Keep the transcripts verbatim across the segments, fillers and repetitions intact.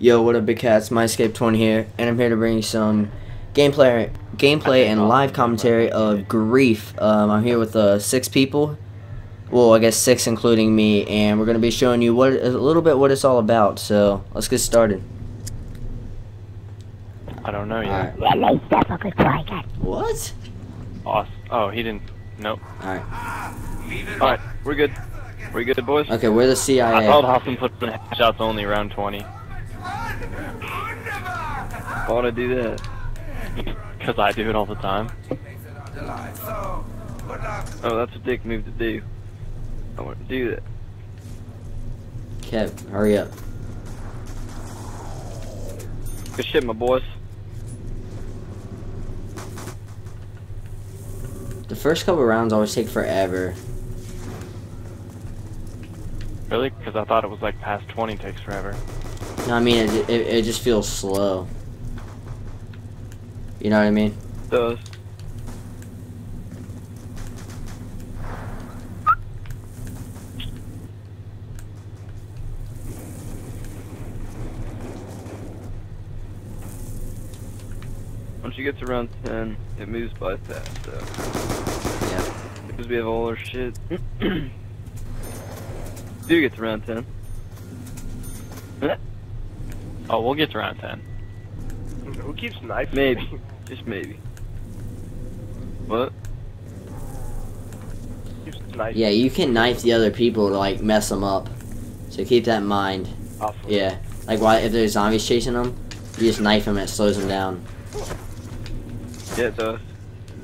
Yo, what up, big cats? MyScape twenty here, and I'm here to bring you some gameplay, gameplay and live commentary of Grief. Um, I'm here with uh, six people, well, I guess six including me, and we're gonna be showing you what a little bit what it's all about. So let's get started. I don't know yet. Right. What? Awesome. Oh, he didn't. Nope. All right. All right, we're good. We're good, boys. Okay, we're the C I A. I called Hoffman put in shots only round twenty. I want to do that because I do it all the time. Oh, that's a dick move to do. I want to do that. Kev, hurry up. Good shit, my boys. The first couple rounds always take forever. Really? Because I thought it was like past twenty takes forever. No, I mean it, it, it just feels slow. You know what I mean? It does. Once you get to round ten, it moves by fast, so. Yeah. Because we have all our shit. Do get to round ten. Oh, we'll get to round ten. Who keeps knifing? Maybe. Just maybe. What? Keeps knifing. Yeah, you can knife the other people to, like, mess them up. So keep that in mind. Awful. Yeah. Like, why, if there's zombies chasing them, you just knife them and it slows them down. Yeah, it does.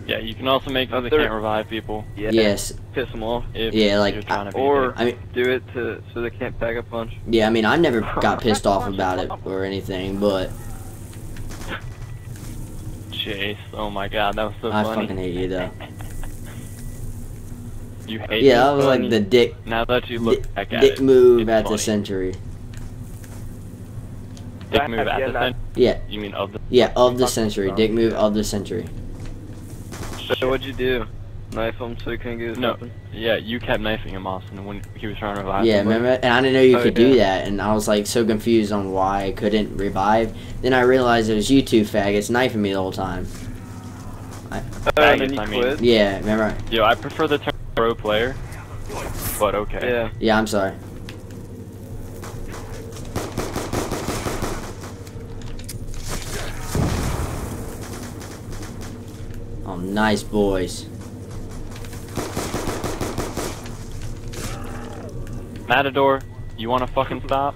Yeah, you can also make them they can't revive people. Yeah. Yes. Piss them off. If yeah, like you're trying to I, or I mean, do it to so they can't pack a punch. Yeah, I mean I never got pissed off about it or anything, but. Chase, oh my God, that was so I funny. I fucking hate you though. You hate. Yeah, that was funny. Like the dick. Now that you look di back at dick it, move at funny. The century. Dick move at yeah, the century. Yeah. You mean of the? Yeah, of the century. Dick move of the century. So what'd you do? Knife him so he couldn't get his no. weapon? Yeah, you kept knifing him, Austin, when he was trying to revive yeah, him. Yeah, remember? And I didn't know you oh, could yeah. do that, and I was, like, so confused on why I couldn't revive. Then I realized it was you two faggots knifing me the whole time. I, oh, and then you I quit? Mean, yeah, remember? Yo, I prefer the term pro player, but okay. Yeah, yeah I'm sorry. Oh, nice boys. Matador, you wanna fucking stop?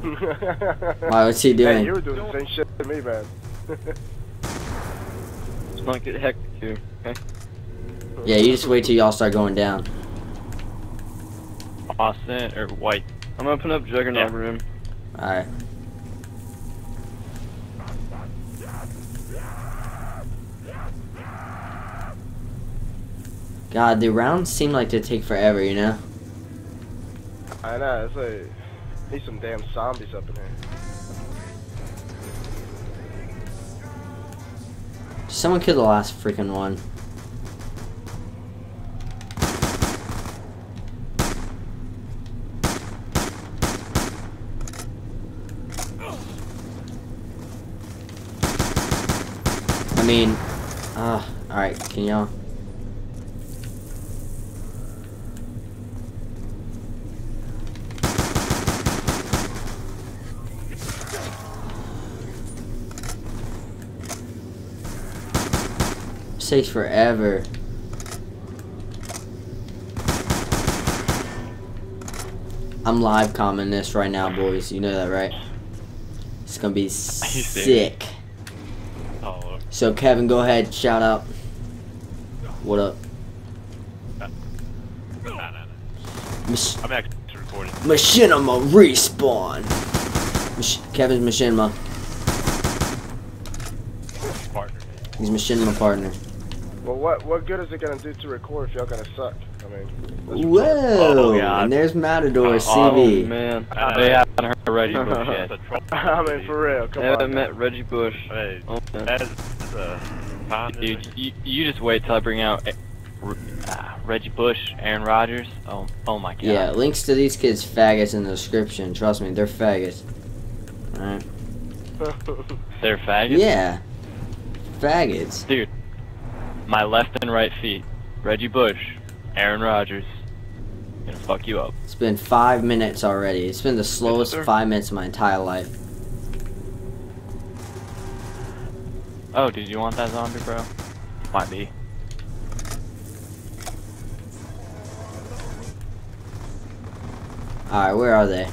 Why, what's he doing? Hey, you were doing the same shit to me, man. Just wanna get heck too, okay? Yeah, you just wait till y'all start going down. Austin, or White. I'm gonna open up Juggernaut yeah. room. Alright. God, the rounds seem like they take forever, you know? I know, it's like, need some damn zombies up in here. Someone killed the last freaking one. I mean, ah, uh, alright, can y'all... Takes forever. I'm live commenting this right now, boys. You know that, right? It's gonna be sick. Oh. So Kevin, go ahead, shout out. What up? No, no, no. I'm actually recording. Machinima respawn. Mach Kevin's Machinima. Partner. He's Machinima partner. Well, what what good is it gonna do to record if y'all gonna suck? I mean, whoa! Oh, yeah. And there's Matador, oh, C B. Oh man, uh, they haven't heard Reggie Bush yet. I mean, for real, come they on. I haven't met Reggie Bush. Hey, oh, that is uh, fine, dude, you, you just wait till I bring out uh, Reggie Bush, Aaron Rodgers. Oh, oh my God. Yeah, links to these kids' faggots in the description. Trust me, they're faggots. right? They're faggots? Yeah. Faggots. Dude, my left and right feet. Reggie Bush, Aaron Rodgers. Gonna fuck you up. It's been five minutes already. It's been the slowest yes, five minutes of my entire life. Oh, did you want that zombie, bro? Might be. Alright, where are they?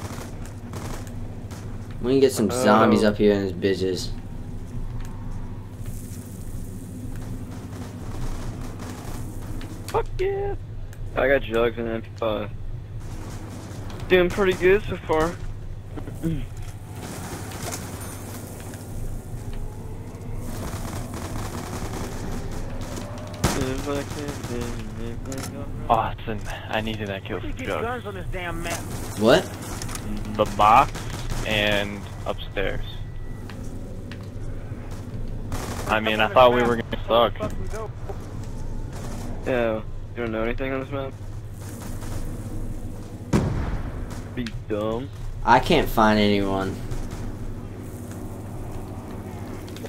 We can get some oh. zombies up here in this bitches. Fuck yeah! I got jugs and M P five. Doing pretty good so far. Austin, I needed that kill for Jugs. What? The box and upstairs. I mean, I thought we were gonna suck. Yeah, you don't know anything on this map? Be dumb. I can't find anyone.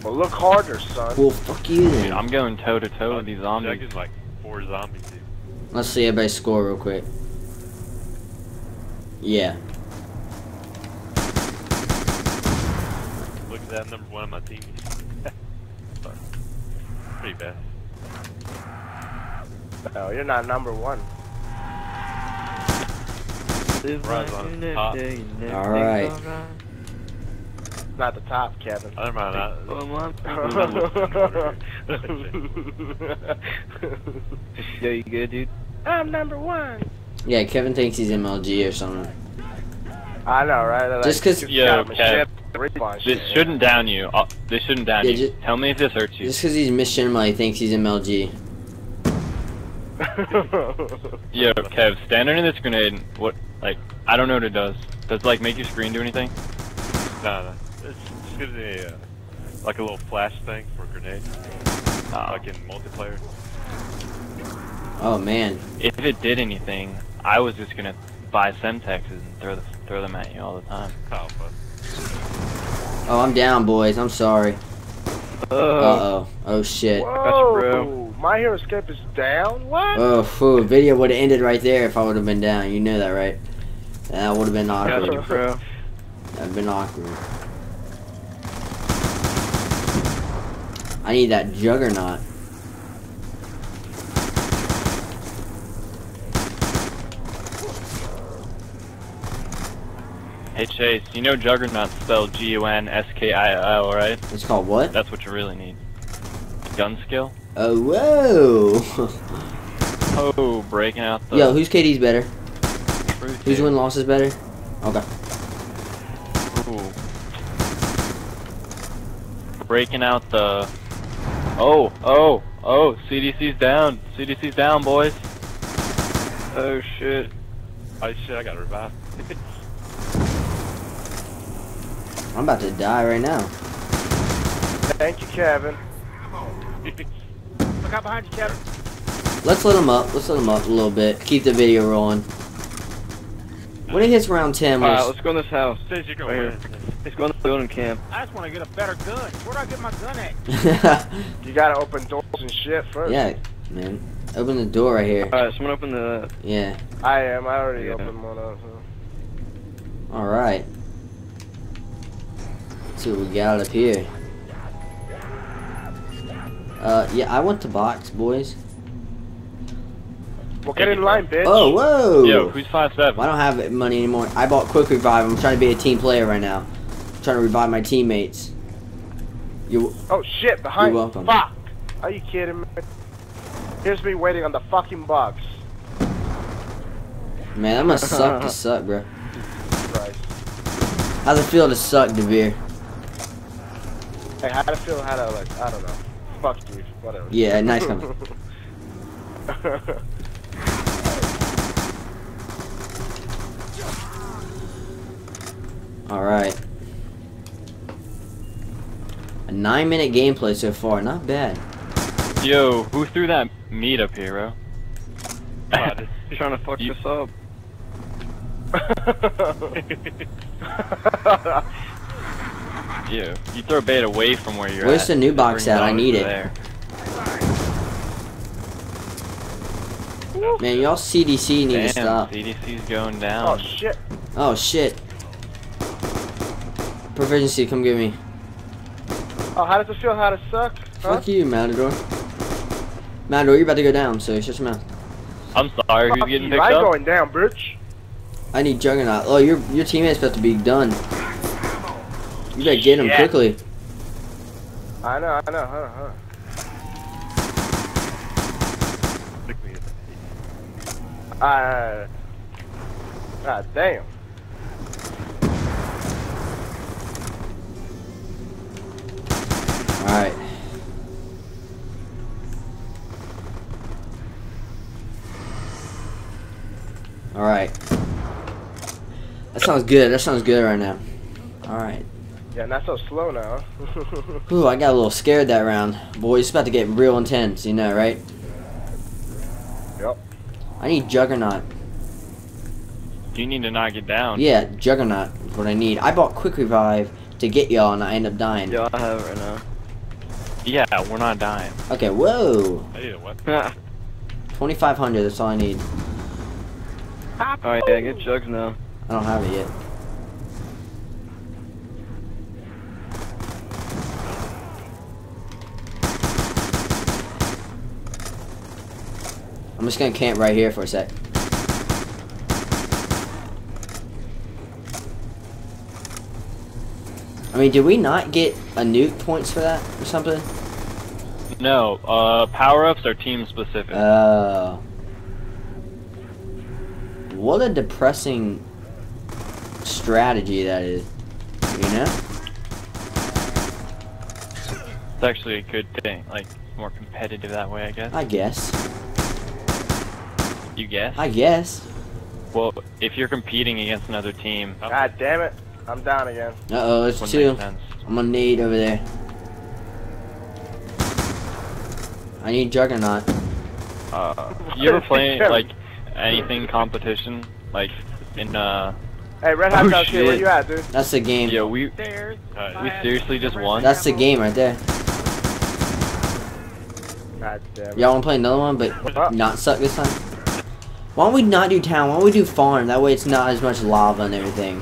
Well, look harder, son. Well, fuck you then. Dude, I'm going toe to toe uh, with these zombies. Jug is like four zombies, dude. Let's see everybody score real quick. Yeah. Look at that, number one on my team. Pretty bad. No, you're not number one. Alright. Not the top, Kevin. Never mind. Yo, you good, dude? I'm number one. Yeah, Kevin thinks he's M L G or something. I know, right? Like, just cause yo, Kev, this shit, shouldn't yeah. down you. Uh, this shouldn't down yeah, you. Just, tell me if this hurts you. Just cause he's Machinima, he thinks he's M L G. Yo, Kev, stand under this grenade. What? Like, I don't know what it does. Does like make your screen do anything? Nah, nah. It's just gives me a, uh, like a little flash thing for a grenade. Uh, like in multiplayer. Oh man. If it did anything, I was just gonna buy Semtexes and throw the, throw them at you all the time. Oh, I'm down, boys. I'm sorry. Uh oh. Oh shit. Whoa, my hero escape is down? What? Oh, fool. Video would have ended right there if I would have been down. You know that, right? That would have been awkward. Gotcha, bro. I've been awkward. I need that Juggernaut. Hey Chase, you know Juggernaut's spelled G U N S K I L, right? It's called what? That's what you really need. Gun skill? Oh, whoa! Oh, breaking out the... Yo, whose K D's better? Whose win loss is better? Okay. Breaking out the oh oh oh C D C's down, C D C's down, boys. Oh shit, oh shit, I got revived. I'm about to die right now. Thank you, Kevin. Look out behind you, Kevin. Let's let him up. Let's let him up a little bit. Keep the video rolling. When it hits round ten, alright, let's go in this house. Says you're going right here. Let's go in the building, Cam. I just want to get a better gun. Where do I get my gun at? You gotta open doors and shit first. Yeah, man. Open the door right here. Alright, someone open the... Yeah. I am. I already yeah. opened one up. So. Alright. Let's see what we got up here. Uh, yeah, I want the box, boys. Well, get in line, bitch. Oh, whoa! Yo, who's five seven? I don't have money anymore. I bought Quick Revive. I'm trying to be a team player right now. I'm trying to revive my teammates. You. Oh shit! Behind. You're welcome. Fuck! Are you kidding me? Here's me waiting on the fucking box. Man, that must suck to suck, bro. Christ. How's it feel to suck, DeVere? Hey, how to feel? How to like? I don't know. Fuck you. Whatever. Yeah, nice comment. Alright. A nine minute gameplay so far, not bad. Yo, who threw that meat up here, bro? God, it's trying to fuck you... this up. do. You throw bait away from where you're Where's at. Where's the new box at? I need it. There. Man, y'all C D C need Damn, to stop. C D C's going down. Oh shit. Oh shit. Proficiency, come get me. Oh, how does it feel? How to suck? Huh? Fuck you, Matador. Matador, you're about to go down, so shut your mouth. I'm sorry, who's getting picked up? I'm going down, bitch. I need Juggernaut. Oh, your your teammate's about to be done. You better get him yeah. quickly. I know, I know, I know. Uh, God damn. Alright. Alright. That sounds good. That sounds good right now. Alright. Yeah, not so slow now. Ooh, I got a little scared that round. Boy, it's about to get real intense, you know, right? Yep. I need Juggernaut. You need to not get down. Yeah, Juggernaut is what I need. I bought Quick Revive to get y'all and I end up dying. Yeah, I have it right now. Yeah, we're not dying. Okay, whoa. Hey, what? twenty-five hundred, that's all I need. Alright, yeah, get Jugs now. I don't have it yet. I'm just gonna camp right here for a sec. I mean, did we not get a nuke points for that or something? No, uh, power-ups are team-specific. Oh. What a depressing strategy that is, you know? It's actually a good thing. Like, more competitive that way, I guess. I guess. You guess? I guess. Well, if you're competing against another team... Oh. God damn it. I'm down again. Uh-oh, it's two. I'm gonna need over there. I need Juggernaut. Uh, you ever play, like, anything competition? Like, in, uh... Hey, Red Hot Dogs here, where you at, dude? That's the game. Yeah, we... Uh, we seriously just won? That's the game right there. God damn it. Y'all wanna play another one, but not suck this time? Why don't we not do town? Why don't we do farm? That way it's not as much lava and everything.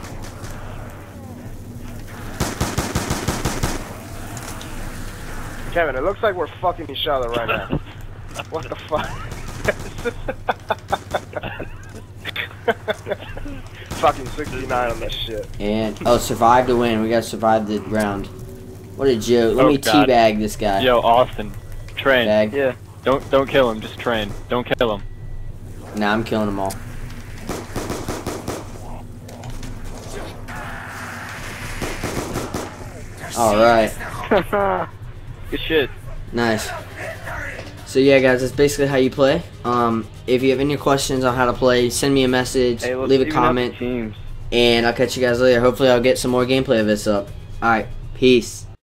Kevin, it looks like we're fucking each other right now. What the fuck? Fucking sixty-nine on this shit. And, oh, survive to win. We gotta survive the round. What a joke. Let oh, me God. teabag this guy. Yo, Austin. Train. Bag. Yeah. Don't, don't kill him. Just train. Don't kill him. Nah, I'm killing them all. Alright. Good shit. Nice. So yeah guys, that's basically how you play. Um, if you have any questions on how to play, send me a message, hey, leave a comment, and I'll catch you guys later. Hopefully I'll get some more gameplay of this up. Alright, peace.